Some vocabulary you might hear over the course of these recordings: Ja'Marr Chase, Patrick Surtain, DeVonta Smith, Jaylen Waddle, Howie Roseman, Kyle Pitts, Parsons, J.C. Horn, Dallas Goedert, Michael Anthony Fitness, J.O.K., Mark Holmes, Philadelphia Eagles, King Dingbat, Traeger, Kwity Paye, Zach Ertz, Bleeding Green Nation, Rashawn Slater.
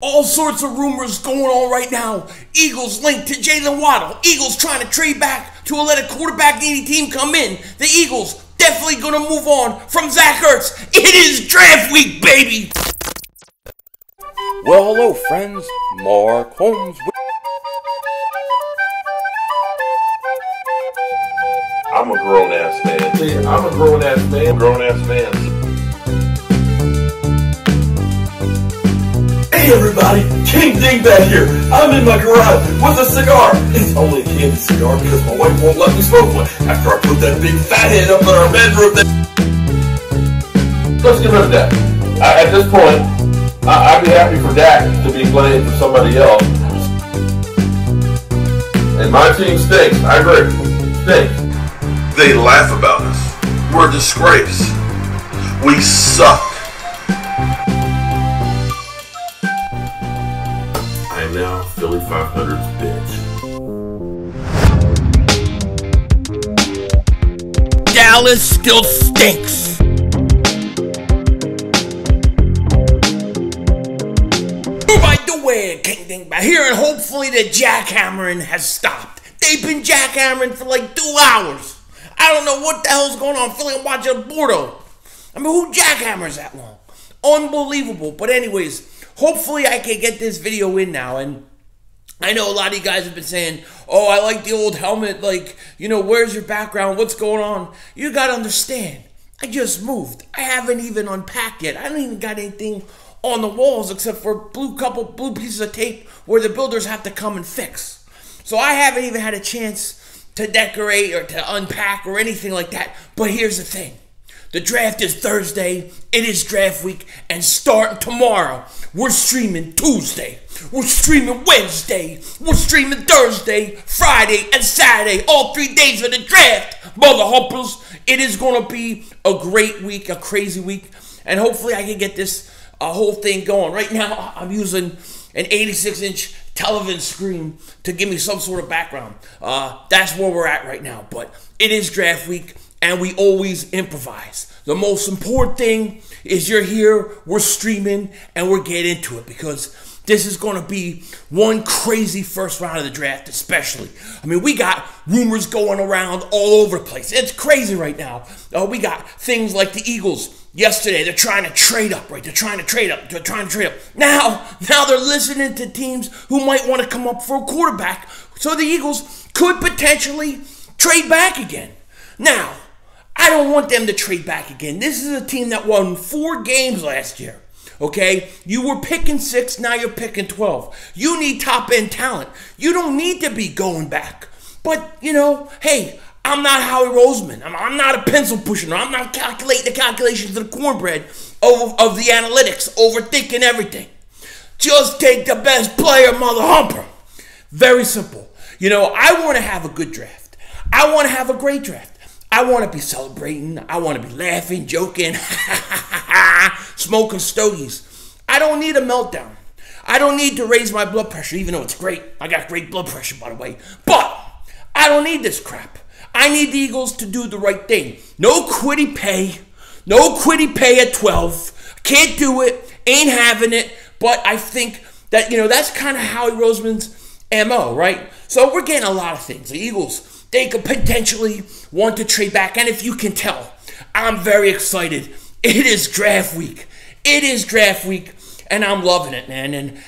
All sorts of rumors going on right now. Eagles linked to Jaylen Waddle. Eagles trying to trade back to let a quarterback-needy team come in. The Eagles definitely going to move on from Zach Ertz. It is draft week, baby! Well, hello, friends. Mark Holmes. I'm a grown-ass man. I'm a grown-ass man. Grown-ass man. Hey everybody, King Dingbat here. I'm in my garage with a cigar. It's only a candy cigar because my wife won't let me smoke one after I put that big fat head up in our bedroom. Let's get rid of Dak. At this point, I'd be happy for Dak to be playing for somebody else. And my team stinks. I agree. Stinks. They laugh about us. We're a disgrace. We suck. Now, Philly 500's bitch. Dallas still stinks. By the way, King Ding by here, and hopefully the jackhammering has stopped. They've been jackhammering for like 2 hours. I don't know what the hell's going on. Philly, I'm watching Bordeaux. I mean, who jackhammers that long? Unbelievable. But anyways, hopefully I can get this video in now, and I know a lot of you guys have been saying, oh, I like the old helmet, like, you know, where's your background, what's going on? You gotta understand, I just moved. I haven't even unpacked yet. I don't even got anything on the walls except for a couple blue pieces of tape where the builders have to come and fix. So I haven't even had a chance to decorate or to unpack or anything like that. But here's the thing. The draft is Thursday, it is draft week, and starting tomorrow, we're streaming Tuesday, we're streaming Wednesday, we're streaming Thursday, Friday, and Saturday, all 3 days of the draft, mother humpers. It is going to be a great week, a crazy week, and hopefully I can get this whole thing going. Right now, I'm using an 86-inch television screen to give me some sort of background. That's where we're at right now, but it is draft week. And we always improvise. The most important thing is you're here, we're streaming, and we're getting into it. Because this is going to be one crazy first round of the draft, especially. I mean, we got rumors going around all over the place. It's crazy right now. We got things like the Eagles yesterday. They're trying to trade up, right? They're trying to trade up. They're trying to trade up. Now they're listening to teams who might want to come up for a quarterback. So the Eagles could potentially trade back again. Now, I don't want them to trade back again. This is a team that won 4 games last year, okay? You were picking 6, now you're picking 12. You need top-end talent. You don't need to be going back. But, you know, hey, I'm not Howie Roseman. I'm not a pencil pusher. I'm not calculating the calculations of the cornbread of the analytics, overthinking everything. Just take the best player, mother humper. Very simple. You know, I want to have a good draft. I want to have a great draft. I want to be celebrating. I want to be laughing, joking, smoking stogies. I don't need a meltdown. I don't need to raise my blood pressure, even though it's great. I got great blood pressure, by the way. But I don't need this crap. I need the Eagles to do the right thing. No Kwity Paye. No Kwity Paye at 12. Can't do it. Ain't having it. But I think that, you know, that's kind of Howie Roseman's M.O., right? So we're getting a lot of things. The Eagles, they could potentially want to trade back. And if you can tell, I'm very excited. It is draft week. It is draft week. And I'm loving it, man. And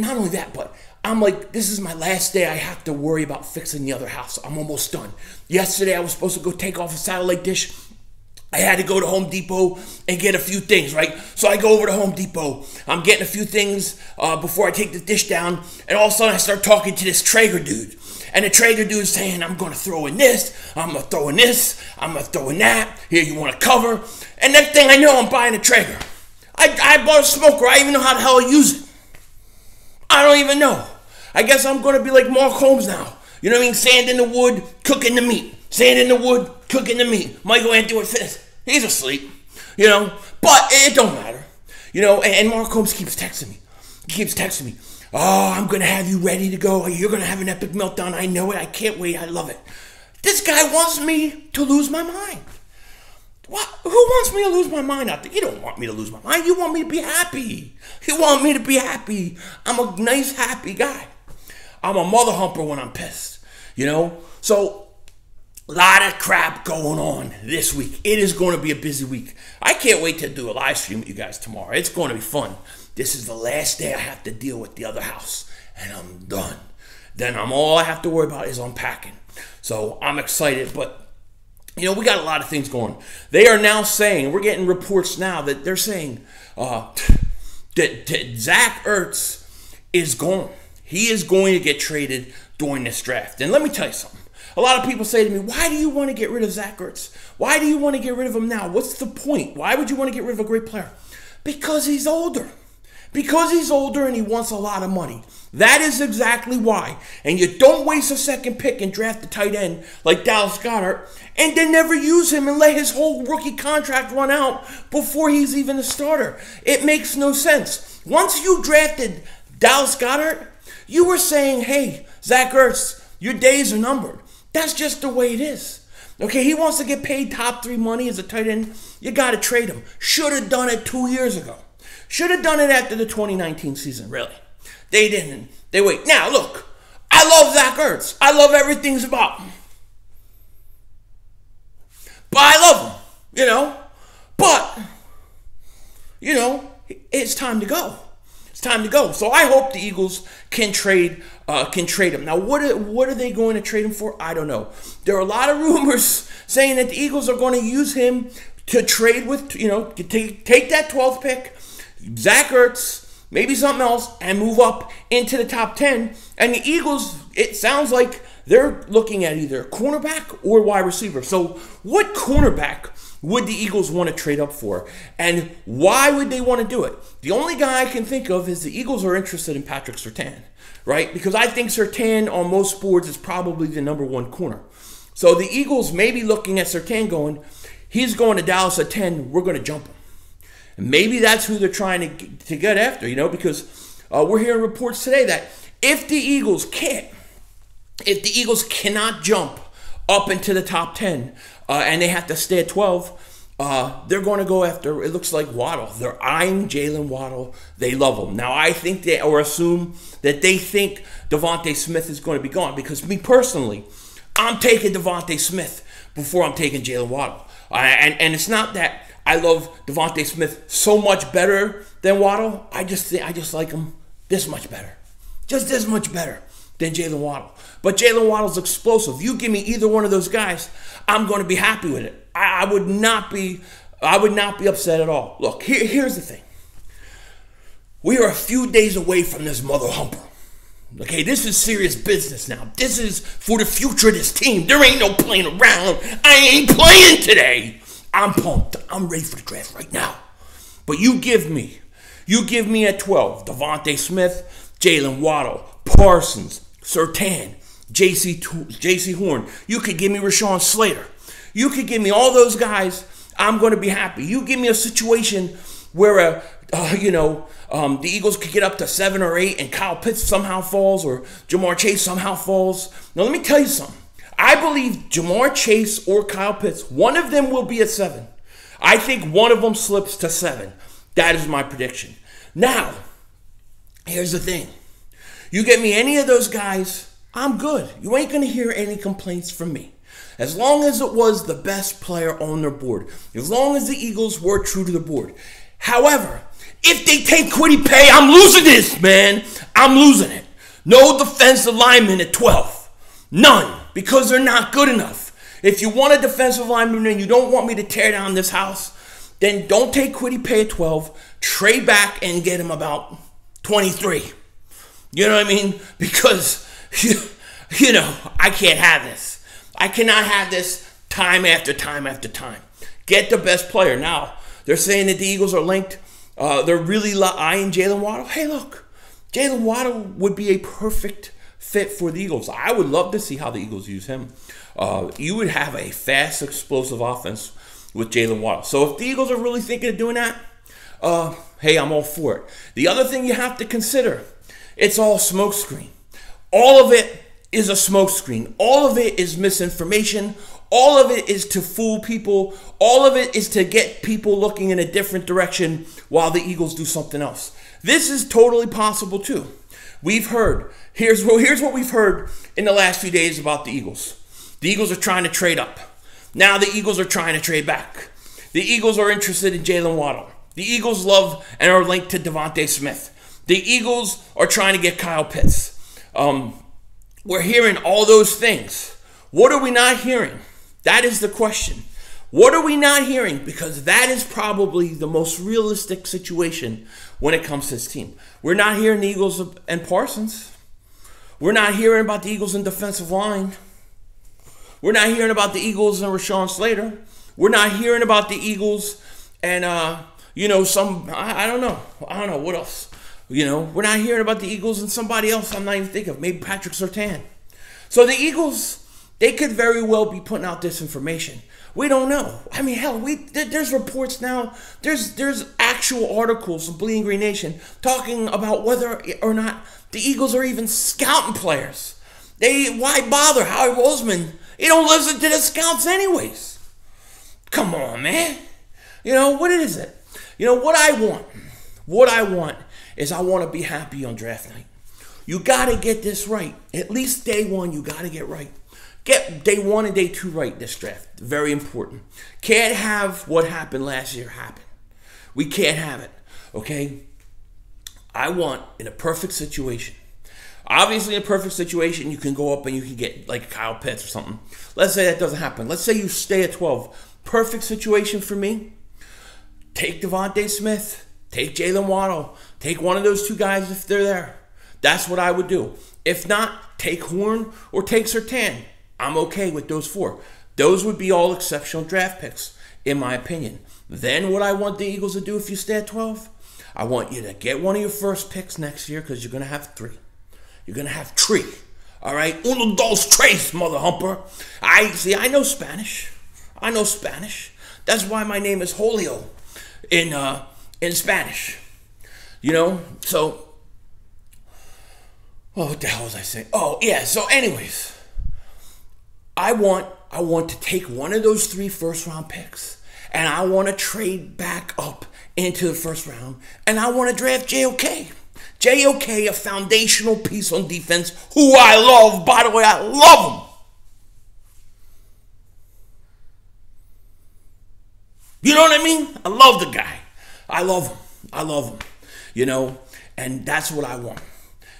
not only that, but I'm like, this is my last day. I have to worry about fixing the other house. I'm almost done. Yesterday, I was supposed to go take off a satellite dish. I had to go to Home Depot and get a few things, right? So I go over to Home Depot. I'm getting a few things before I take the dish down. And all of a sudden, I start talking to this Traeger dude. And the Traeger dude's saying, I'm going to throw in this. I'm going to throw in this. I'm going to throw in that. Here, you want to cover? And next thing I know, I'm buying a Traeger. I bought a smoker. I don't even know how the hell I use it. I don't even know. I guess I'm going to be like Mark Holmes now. You know what I mean? Sand in the wood, cooking the meat. Sand in the wood, cooking the meat. Michael Anthony Fitness, he's asleep, you know. But it don't matter, you know. And Mark Holmes keeps texting me. He keeps texting me. Oh, I'm going to have you ready to go. You're going to have an epic meltdown. I know it. I can't wait. I love it. This guy wants me to lose my mind. What? Who wants me to lose my mind out there? You don't want me to lose my mind. You want me to be happy. You want me to be happy. I'm a nice, happy guy. I'm a mother humper when I'm pissed, you know? So, a lot of crap going on this week. It is going to be a busy week. I can't wait to do a live stream with you guys tomorrow. It's going to be fun. This is the last day I have to deal with the other house, and I'm done. Then all I have to worry about is unpacking. So, I'm excited, but... you know, we got a lot of things going. They are now saying, we're getting reports now that they're saying that Zach Ertz is gone. He is going to get traded during this draft. And let me tell you something. A lot of people say to me, why do you want to get rid of Zach Ertz? Why do you want to get rid of him now? What's the point? Why would you want to get rid of a great player? Because he's older. Because he's older and he wants a lot of money. That is exactly why. And you don't waste a second pick and draft a tight end like Dallas Goedert and then never use him and let his whole rookie contract run out before he's even a starter. It makes no sense. Once you drafted Dallas Goedert, you were saying, hey, Zach Ertz, your days are numbered. That's just the way it is. Okay, he wants to get paid top three money as a tight end. You got to trade him. Should have done it 2 years ago. Should have done it after the 2019 season, really. They didn't. They wait. Now, look, I love Zach Ertz. I love everything's about him. But I love him, you know. But, you know, it's time to go. It's time to go. So I hope the Eagles can trade him. Now, what are they going to trade him for? I don't know. There are a lot of rumors saying that the Eagles are going to use him to trade with, you know, take that 12th pick, Zach Ertz, maybe something else, and move up into the top 10. And the Eagles, it sounds like they're looking at either cornerback or wide receiver. So what cornerback would the Eagles want to trade up for? And why would they want to do it? The only guy I can think of is the Eagles are interested in Patrick Surtain, right? Because I think Surtain on most boards is probably the #1 corner. So the Eagles may be looking at Surtain going, he's going to Dallas at 10, we're going to jump him. Maybe that's who they're trying to get after, you know, because we're hearing reports today that if the Eagles cannot jump up into the top 10 and they have to stay at 12, they're going to go after, it looks like, Waddle. They're eyeing Jaylen Waddle. They love him. Now, I think they, or assume that they think DeVonta Smith is going to be gone, because me personally, I'm taking DeVonta Smith before I'm taking Jaylen Waddle. And it's not that I love DeVonta Smith so much better than Waddle. I just like him this much better. Just this much better than Jaylen Waddle. But Jaylen Waddle's explosive. You give me either one of those guys, I'm going to be happy with it. I would not be upset at all. Look, here's the thing. We are a few days away from this mother humper. Okay, this is serious business now. This is for the future of this team. There ain't no playing around. I ain't playing today. I'm pumped. I'm ready for the draft right now. But you give me at 12, DeVonta Smith, Jaylen Waddle, Parsons, Surtain, J.C. Horn. You could give me Rashawn Slater. You could give me all those guys. I'm going to be happy. You give me a situation where, the Eagles could get up to 7 or 8 and Kyle Pitts somehow falls or Ja'Marr Chase somehow falls. Now, let me tell you something. I believe Ja'Marr Chase or Kyle Pitts, one of them will be at 7. I think one of them slips to 7. That is my prediction. Now, here's the thing. You get me any of those guys, I'm good. You ain't going to hear any complaints from me. As long as it was the best player on their board. As long as the Eagles were true to the board. However, if they take Kwity Paye, I'm losing this, man. I'm losing it. No defensive lineman at 12. None. Because they're not good enough. If you want a defensive lineman and you don't want me to tear down this house, then don't take Kwity Paye at 12. Trade back and get him about 23. You know what I mean? Because, you know, I can't have this. I cannot have this time after time after time. Get the best player. Now, they're saying that the Eagles are linked. They're really eyeing Jaylen Waddle. Hey, look, Jaylen Waddle would be a perfect fit for the Eagles. I would love to see how the Eagles use him. You would have a fast, explosive offense with Jaylen Waddle. So if the Eagles are really thinking of doing that, hey, I'm all for it. The other thing you have to consider, it's all smokescreen. All of it is a smokescreen. All of it is misinformation. All of it is to fool people. All of it is to get people looking in a different direction while the Eagles do something else. This is totally possible too. We've heard, here's what we've heard in the last few days about the Eagles. The Eagles are trying to trade up. Now the Eagles are trying to trade back. The Eagles are interested in Jaylen Waddle. The Eagles love and are linked to DeVonta Smith. The Eagles are trying to get Kyle Pitts. We're hearing all those things. What are we not hearing? That is the question. What are we not hearing? Because that is probably the most realistic situation when it comes to this team. We're not hearing the Eagles and Parsons. We're not hearing about the Eagles and defensive line. We're not hearing about the Eagles and Rashawn Slater. We're not hearing about the Eagles and, you know, I don't know. What else? You know, we're not hearing about the Eagles and somebody else I'm not even thinking of. Maybe Patrick Surtain. So the Eagles, they could very well be putting out disinformation. We don't know. I mean, hell, there's reports now. There's actual articles in Bleeding Green Nation talking about whether or not the Eagles are even scouting players. Why bother? Howie Roseman, he don't listen to the scouts anyways. Come on, man. You know, what is it? You know, what I want is I want to be happy on draft night. You got to get this right. At least day one, you got to get right. Get day one and day two right this draft. Very important. Can't have what happened last year happen. We can't have it, okay? I want, in a perfect situation, obviously in a perfect situation, you can go up and you can get like Kyle Pitts or something. Let's say that doesn't happen. Let's say you stay at 12. Perfect situation for me. Take DeVonta Smith. Take Jaylen Waddle. Take one of those two guys if they're there. That's what I would do. If not, take Horn or take Surtain. I'm okay with those four. Those would be all exceptional draft picks, in my opinion. Then what I want the Eagles to do if you stay at 12, I want you to get one of your first picks next year because you're going to have three. You're going to have three. All right? Uno, dos, tres, mother humper. I know Spanish. I know Spanish. That's why my name is Julio in Spanish. You know? So, oh, what the hell was I saying? Oh, yeah. So anyways, I want to take one of those three first-round picks, and I want to trade back up into the first round, and I want to draft J.O.K. J.O.K., a foundational piece on defense, who I love. By the way, I love him. You know what I mean? I love the guy. I love him. I love him. You know, and that's what I want.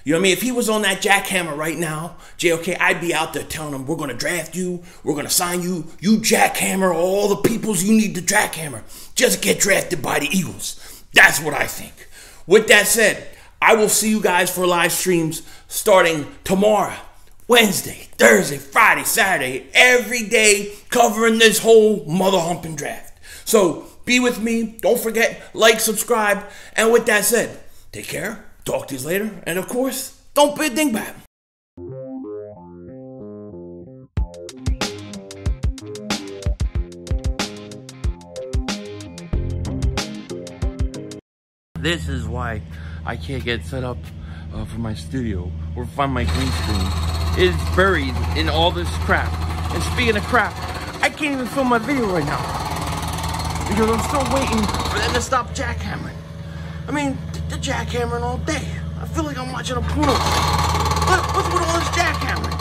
You know what I mean? If he was on that jackhammer right now, J.O.K., I'd be out there telling him, we're going to draft you. We're going to sign you. You jackhammer all the peoples you need to jackhammer. Just get drafted by the Eagles. That's what I think. With that said, I will see you guys for live streams starting tomorrow, Wednesday, Thursday, Friday, Saturday, every day covering this whole mother humping draft. So be with me. Don't forget, like, subscribe. And with that said, take care. Talk to you later, and of course, don't be a dingbat. This is why I can't get set up for my studio or find my green screen. It is buried in all this crap. And speaking of crap, I can't even film my video right now because I'm still waiting for them to stop jackhammering. I mean, they're jackhammering all day. I feel like I'm watching a porno. What's with all this jackhammering?